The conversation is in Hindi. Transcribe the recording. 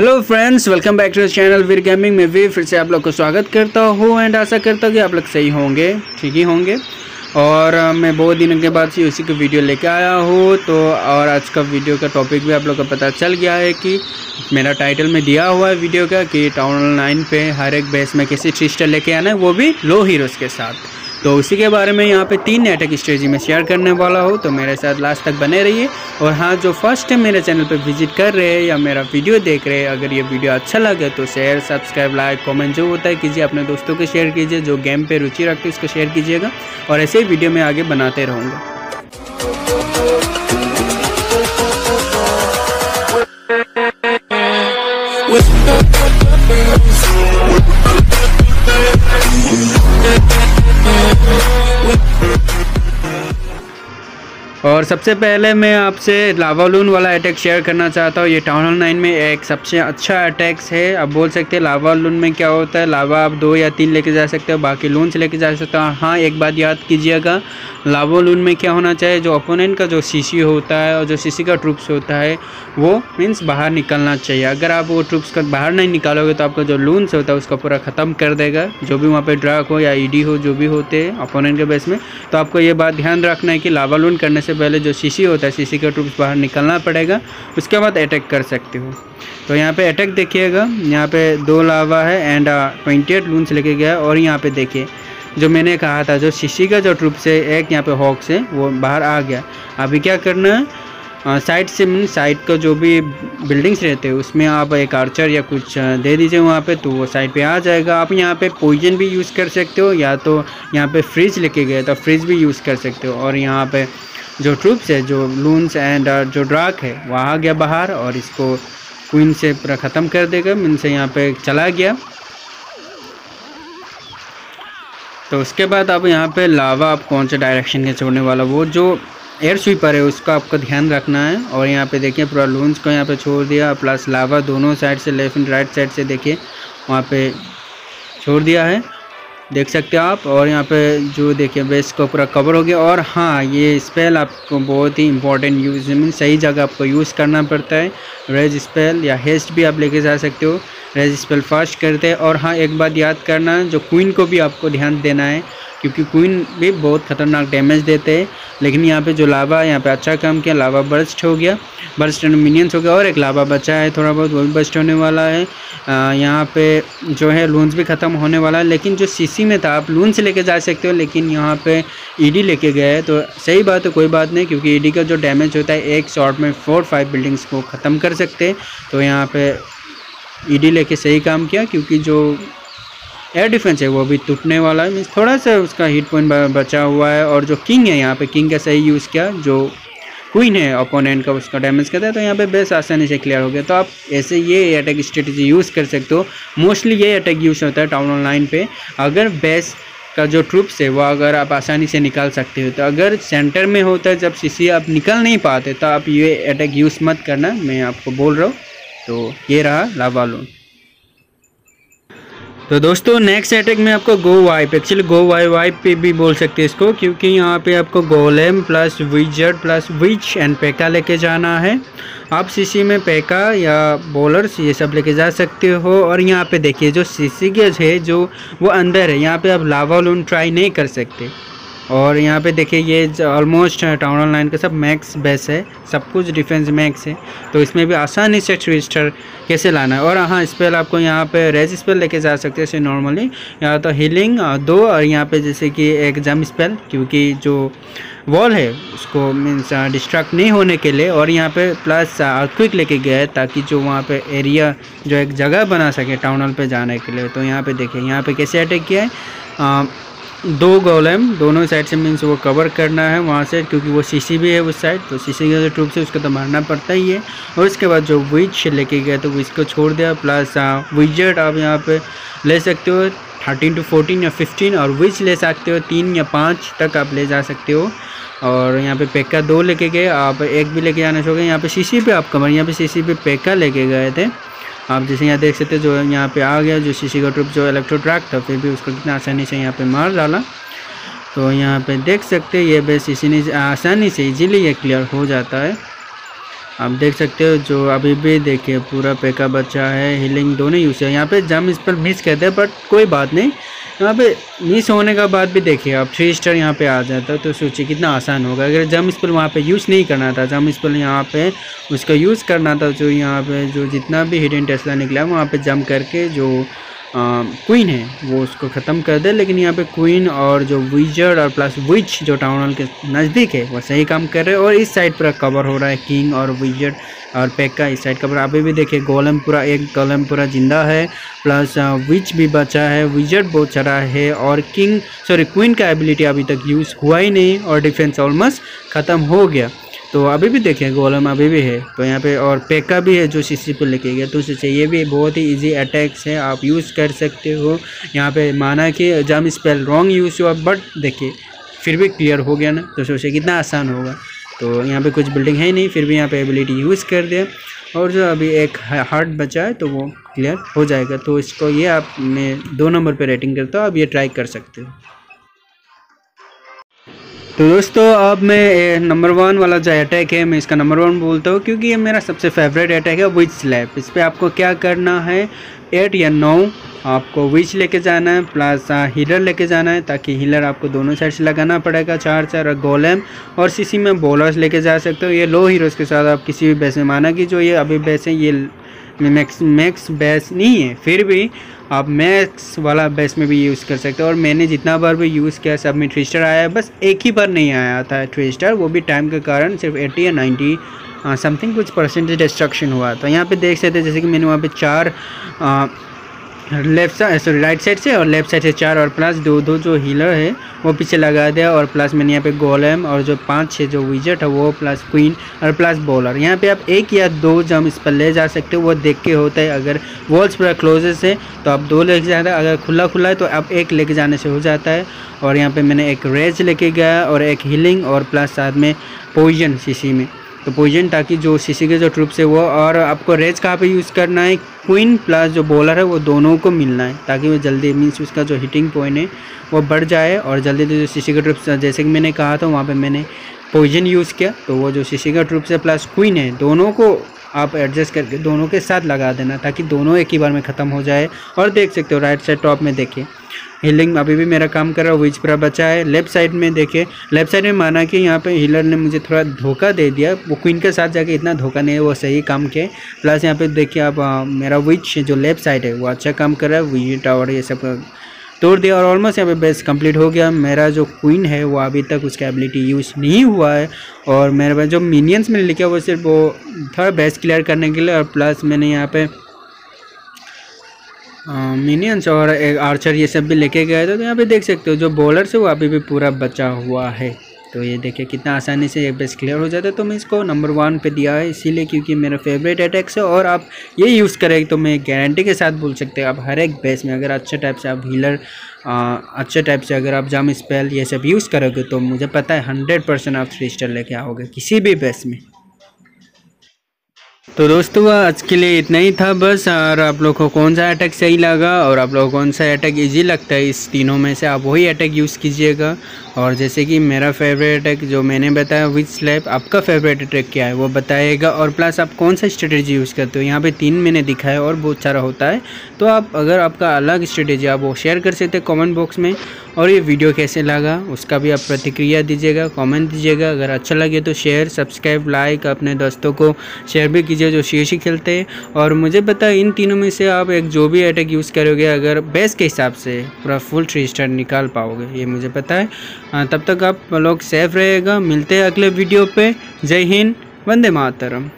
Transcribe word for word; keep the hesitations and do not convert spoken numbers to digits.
Hello friends, welcome back to channel Veer gaming में। वीर फिर से आप लोग को स्वागत करता हूँ एंड आशा करता हूँ कि आप लोग सही होंगे, ठीक ही होंगे। और मैं बहुत दिनों के बाद उसी की वीडियो लेके आया हूँ। तो और आज का वीडियो का टॉपिक भी आप लोग को पता चल गया है कि मेरा टाइटल में दिया हुआ है वीडियो का कि टाउन हॉल नाइन पे हर एक बेस में कैसे थ्री स्टार लेके आना है, वो भी लो हीरोज़ के साथ। तो उसी के बारे में यहाँ पे तीन अटैक स्ट्रेटजी में शेयर करने वाला हो, तो मेरे साथ लास्ट तक बने रहिए। और हाँ, जो फर्स्ट टाइम मेरे चैनल पे विजिट कर रहे हैं या मेरा वीडियो देख रहे हैं, अगर ये वीडियो अच्छा लगे तो शेयर, सब्सक्राइब, लाइक, कमेंट जो होता है कीजिए, अपने दोस्तों को शेयर कीजिए, जो गेम पे रुचि रखते उसको शेयर कीजिएगा। और ऐसे ही वीडियो में आगे बनाते रहूँगा। और सबसे पहले मैं आपसे लावा लून वाला अटैक शेयर करना चाहता हूँ। ये टाउन हॉल नाइन में एक सबसे अच्छा अटैक है, आप बोल सकते हैं। लावा लून में क्या होता है, लावा आप दो या तीन लेके जा सकते हो, बाकी लून से लेके जा सकते हो। हाँ, एक बात याद कीजिएगा, लावा लून में क्या होना चाहिए, जो ओपोनेंट का जो सीसी होता है और जो सीसी का ट्रूप्स होता है वो मीन्स बाहर निकलना चाहिए। अगर आप वो ट्रूप्स का बाहर नहीं निकालोगे तो आपका जो लून्स होता है उसका पूरा ख़त्म कर देगा, जो भी वहाँ पर ड्रग हो या ईडी हो, जो भी होते हैं ओपोनेंट के बेस में। तो आपको ये बात ध्यान रखना है कि लावा लून करने से पहले जो सीसी होता है, सीसी का ट्रूप्स बाहर निकलना पड़ेगा, उसके बाद अटैक कर सकते हो। तो यहाँ पे अटैक देखिएगा, यहाँ पे दो लावा है एंड ट्वेंटी एट लून्स लेके गया। और यहाँ पे देखिए जो मैंने कहा था, जो सीसी का जो ट्रूप से एक यहाँ पे हॉक से वो बाहर आ गया। अभी क्या करना है, साइड से मीन साइड का जो भी बिल्डिंग्स रहते हैं उसमें आप एक आर्चर या कुछ दे दीजिए वहाँ पे, तो वो साइड पे आ जाएगा। आप यहाँ पे पॉइजन भी यूज़ कर सकते हो, या तो यहाँ पे फ्रिज लेके गए तो फ्रिज भी यूज़ कर सकते हो। और यहाँ पे जो ट्रूप्स है, जो लून्स एंड जो ड्रग है, वह आ गया बाहर और इसको क्वीन से पूरा ख़त्म कर देगा, मीन से यहाँ पर चला गया। तो उसके बाद आप यहाँ पे लावा आप कौन से डायरेक्शन के छोड़ने वाला, वो जो एयर स्वीपर है उसका आपको ध्यान रखना है। और यहाँ पे देखिए पूरा लून्स को यहाँ पे छोड़ दिया, प्लस लावा दोनों साइड से लेफ्ट एंड राइट साइड से देखिए वहाँ पे छोड़ दिया है, देख सकते हो आप। और यहाँ पे जो देखिए बेस को पूरा कवर हो गया। और हाँ, ये स्पेल आपको बहुत ही इंपॉर्टेंट यूज़ मीन सही जगह आपको यूज़ करना पड़ता है। रेज स्पेल या हेस्ट भी आप लेके जा सकते हो, रेज स्पेल फास्ट करते हैं। और हाँ, एक बात याद करना है, जो क्वीन को भी आपको ध्यान देना है, क्योंकि क्वीन भी बहुत ख़तरनाक डैमेज देते हैं। लेकिन यहाँ पे जो लावा, यहाँ पे अच्छा काम किया, लावा बर्स्ट हो गया, बर्स्ट एंड मिनियंस हो गया। और एक लावा बचा है थोड़ा बहुत, वो भी बर्स्ट होने वाला है। आ, यहाँ पे जो है लून्स भी ख़त्म होने वाला है। लेकिन जो सीसी में था, आप लून्स लेके जा सकते हो, लेकिन यहाँ पे ईडी लेके गए तो सही बात है, कोई बात नहीं, क्योंकि ईडी का जो डैमेज होता है एक शॉट में फोर फाइव बिल्डिंग्स को ख़त्म कर सकते। तो यहाँ पर ईडी लेके सही काम किया, क्योंकि जो एयर डिफेंस है वो भी टूटने वाला है, मीन्स थोड़ा सा उसका हिट पॉइंट बचा हुआ है। और जो किंग है, यहाँ पे किंग का सही यूज़ किया, जो क्वीन है ओपोनेंट का उसका डैमेज करता है। तो यहाँ पे बेस आसानी से क्लियर हो गया। तो आप ऐसे ये अटैक स्ट्रेटजी यूज़ कर सकते हो। मोस्टली ये अटैक यूज़ होता है टाउन हॉल नाइन पे, अगर बेस का जो ट्रूप्स है वो अगर आप आसानी से निकाल सकते हो। तो अगर सेंटर में होता है, जब सीसी आप निकाल नहीं पाते, तो आप ये अटैक यूज़ मत करना, मैं आपको बोल रहा हूँ। तो ये रहा लावा लून। तो दोस्तों, नेक्स्ट अटैक में आपको go wipe, actually go why wipe पे भी बोल सकते हैं इसको, क्योंकि यहाँ पे आपको golem plus wizard plus witch and PEKKA लेके जाना है। आप सीसी में पेका या बॉलर्स ये सब लेके जा सकते हो। और यहाँ पे देखिए जो सीसी गेज है जो वो अंदर है, यहाँ पे आप लावा लून ट्राई नहीं कर सकते। और यहाँ पे देखिए ये ऑलमोस्ट टाउन हॉल नाइन का सब मैक्स बेस है, सब कुछ डिफेंस मैक्स है, तो इसमें भी आसानी से थ्री स्टार कैसे लाना है। और हाँ, स्पेल आपको यहाँ पे रेज स्पेल लेके जा सकते हैं नॉर्मली, या तो हीलिंग दो, और यहाँ पे जैसे कि एक जम स्पेल, क्योंकि जो वॉल है उसको मीन्स डिस्ट्रैक्ट नहीं होने के लिए। और यहाँ पे प्लस अर्थक्वेक लेके गया है, ताकि जो वहाँ पे एरिया जो एक जगह बना सके टाउन हॉल पर जाने के लिए। तो यहाँ पर देखिए यहाँ पर कैसे अटैक किया है, दो गोलेम दोनों साइड से मीन्स वो कवर करना है वहाँ से, क्योंकि वो सीसी भी है उस साइड, तो सीसी के ट्रूप से उसको तो मारना पड़ता ही है। और उसके बाद जो विच लेके गया तो विच को छोड़ दिया, प्लस विजर्ड आप यहाँ पे ले सकते हो थर्टीन टू फोर्टीन या फिफ्टीन, और विच ले सकते हो तीन या पाँच तक आप ले जा सकते हो। और यहाँ पे पेक्का दो लेके गए, आप एक भी लेके जाना चाहोगे। यहाँ पर सीसी पे आप कमर, यहाँ पर सीसी पे पेक्का लेके गए थे, आप जैसे यहाँ देख सकते हो, जो यहाँ पे आ गया जो सीसी का ट्रूप जो इलेक्ट्रो ड्रैग था, फिर भी उसको कितना आसानी से यहाँ पे मार डाला। तो यहाँ पे देख सकते हैं ये बेस सीसी ने आसानी से इजीली ये क्लियर हो जाता है। आप देख सकते हो जो अभी भी देखिए पूरा पेका बच्चा है, हीलिंग दोनों यूज़ है। यहाँ पे जम इस पर मिस करते हैं बट कोई बात नहीं, यहाँ पे मिस होने के बाद भी देखिए आप थ्री स्टार यहाँ पे आ जाता है तो सोचिए कितना आसान होगा। अगर जम स्पेल वहाँ पे यूज़ नहीं करना था, जम स्पेल यहाँ पे उसका यूज़ करना था, जो यहाँ पे जो जितना भी हिडन टेस्ला निकला है वहाँ पे जम करके जो आ, क्वीन है वो उसको ख़त्म कर दे। लेकिन यहाँ पे क्वीन और जो विजर्ड और प्लस विच जो टाउन हॉल के नज़दीक है वो सही काम कर रहे हैं और इस साइड पर कवर हो रहा है किंग और विजर्ड और पेक्का इस साइड कवर। अभी भी देखिए गोलम पूरा एक गोलम पूरा जिंदा है, प्लस विच भी बचा है, विजर्ड बहुत सारा है और किंग सॉरी क्वीन का एबिलिटी अभी तक यूज़ हुआ ही नहीं और डिफेंस ऑलमोस्ट ख़त्म हो गया। तो अभी भी देखिए गोलम अभी भी है तो यहाँ पे और पेक्का भी है जो सीसी पर लेके गया तो सीसी ये भी बहुत ही इजी अटैक्स है, आप यूज़ कर सकते हो। यहाँ पे माना कि जम स्पेल रॉन्ग यूज़ हुआ बट देखिए फिर भी क्लियर हो गया ना, तो सोचिए कितना आसान होगा। तो यहाँ पे कुछ बिल्डिंग है नहीं फिर भी यहाँ पे एबिलिटी यूज़ कर दिया और जो अभी एक हार्ट बचा है तो वो क्लियर हो जाएगा। तो इसको ये आप मैं दो नंबर पर रेटिंग करता हूँ, आप ये ट्राई कर सकते हो। तो दोस्तों अब मैं नंबर वन वाला जो अटैक है मैं इसका नंबर वन बोलता हूँ क्योंकि ये मेरा सबसे फेवरेट अटैक है विच स्लैप। इस पर आपको क्या करना है, एट या नौ आपको विच लेके जाना है प्लस हीलर लेके जाना है ताकि हीलर आपको दोनों साइड से लगाना पड़ेगा, चार चार गोलेम और सीसी में बॉलर्स लेके जा सकते हो। ये लो हीरोज़ के साथ आप किसी भी बेस में, माना कि जो ये अभी बेस है ये मैक्स मैक्स बेस नहीं है फिर भी आप मैक्स वाला बेस में भी यूज़ कर सकते हो। और मैंने जितना बार भी यूज़ किया सब में थ्री स्टार आया है, बस एक ही बार नहीं आया था थ्री स्टार, वो भी टाइम के कारण सिर्फ एटी या नाइन्टी समथिंग कुछ परसेंटेज डिस्ट्रक्शन हुआ। तो यहाँ पे देख सकते हैं जैसे कि मैंने वहाँ पे चार आ, left side sorry right side से और लेफ्ट साइड से चार और प्लस दो दो जो हीलर है वो पीछे लगा दिया और प्लस मैंने यहाँ पे गोलेम और जो पांच छः जो विजट है वो प्लस क्वीन और प्लस बॉलर। यहाँ पे आप एक या दो जम इस पर ले जा सकते हो, वो देख के होता है। अगर वॉल्स पूरा क्लोजेस है तो आप दो लेके जाते हैं, अगर खुला खुला है तो आप एक लेके जाने से हो जाता है। और यहाँ पर मैंने एक रेज लेके गया और एक हीलिंग और प्लस साथ में पोइजन सीसी में, तो पोइजन ताकि जो सीसी के जो ट्रूप से वो। और आपको रेज कहाँ पे यूज़ करना है, क्वीन प्लस जो बॉलर है वो दोनों को मिलना है ताकि वो जल्दी मीन्स उसका जो हिटिंग पॉइंट है वो बढ़ जाए और जल्दी जो सीसी के ट्रूप से जैसे कि मैंने कहा था वहाँ पे मैंने पोइजन यूज़ किया तो वो जो सीसी का ट्रूप से प्लस क्वीन है दोनों को आप एडजस्ट करके दोनों के साथ लगा देना ताकि दोनों एक ही बार में ख़त्म हो जाए। और देख सकते हो राइट साइड टॉप में देखिए हीलिंग अभी भी मेरा काम कर रहा है, विच पूरा बचा है। लेफ़्ट साइड में देखिए, लेफ़्ट साइड में माना कि यहाँ पे हीलर ने मुझे थोड़ा धोखा दे दिया, वो क्वीन के साथ जाके इतना धोखा नहीं है, वो सही काम किया। प्लस यहाँ पे देखिए आप आ, मेरा विच जो लेफ़्ट साइड है वो अच्छा काम कर रहा है, विच टावर ये सब तोड़ दिया और ऑलमोस्ट यहाँ पे बेस कंप्लीट हो गया। मेरा जो क्वीन है वो अभी तक उसका एबिलिटी यूज़ नहीं हुआ है और मेरे पास जो मिनियंस मैंने लिखा वो सिर्फ वो थोड़ा बेस क्लियर करने के लिए और प्लस मैंने यहाँ पे मिनियंस uh, और एक आर्चर ये सब भी लेके गए थे। तो यहाँ पे देख सकते हो जो बॉलर से वो अभी भी पूरा बचा हुआ है। तो ये देखिए कितना आसानी से ये बेस क्लियर हो जाता है। तो मैं इसको नंबर वन पे दिया है इसीलिए क्योंकि मेरा फेवरेट अटैक्स है और आप ये यूज़ करेंगे तो मैं गारंटी के साथ बोल सकते हैं आप हर एक बेस में अगर अच्छे टाइप से आप हीलर आ, अच्छे टाइप से अगर आप जम स्पेल ये सब यूज़ करोगे तो मुझे पता है हंड्रेड परसेंट आप थ्री स्टार लेके आओगे किसी भी बेस में। तो दोस्तों आज के लिए इतना ही था बस, और आप लोग को कौन सा अटैक सही लगा और आप लोग को कौन सा अटैक इजी लगता है इस तीनों में से आप वही अटैक यूज़ कीजिएगा। और जैसे कि मेरा फेवरेट अटैक जो मैंने बताया विच स्लैप, आपका फेवरेट अटैक क्या है वो बताइएगा और प्लस आप कौन सा स्ट्रेटेजी यूज़ करते हो। यहाँ पे तीन मैंने दिखा है और बहुत सारा होता है तो आप अगर आपका अलग स्ट्रेटेजी आप वो शेयर कर सकते कॉमेंट बॉक्स में। और ये वीडियो कैसे लगा उसका भी आप प्रतिक्रिया दीजिएगा, कॉमेंट दीजिएगा। अगर अच्छा लगे तो शेयर सब्सक्राइब लाइक अपने दोस्तों को शेयर भी कीजिए जो शीशी खेलते हैं। और मुझे पता है इन तीनों में से आप एक जो भी अटैक यूज़ करोगे अगर बेस के हिसाब से पूरा फुल थ्री स्टार निकाल पाओगे, ये मुझे पता है। तब तक आप लोग सेफ रहेगा, मिलते हैं अगले वीडियो पे। जय हिंद, वंदे मातरम।